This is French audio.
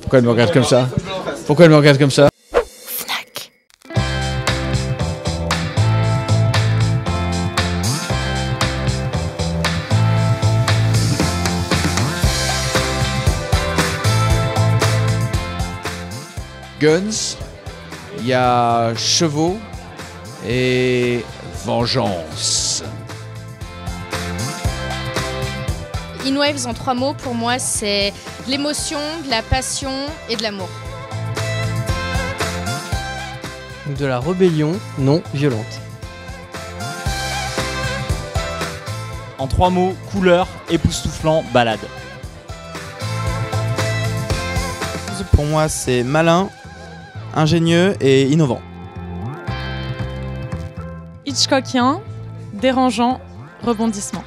Pourquoi elle me regarde comme ça? Pourquoi elle me regarde comme ça? Guns, il y a chevaux et vengeance. Inwaves en 3 mots, pour moi, c'est de l'émotion, de la passion et de l'amour. De la rébellion non violente. En 3 mots, couleur, époustouflant, balade. Pour moi, c'est malin, ingénieux et innovant. Hitchcockien, dérangeant, rebondissement.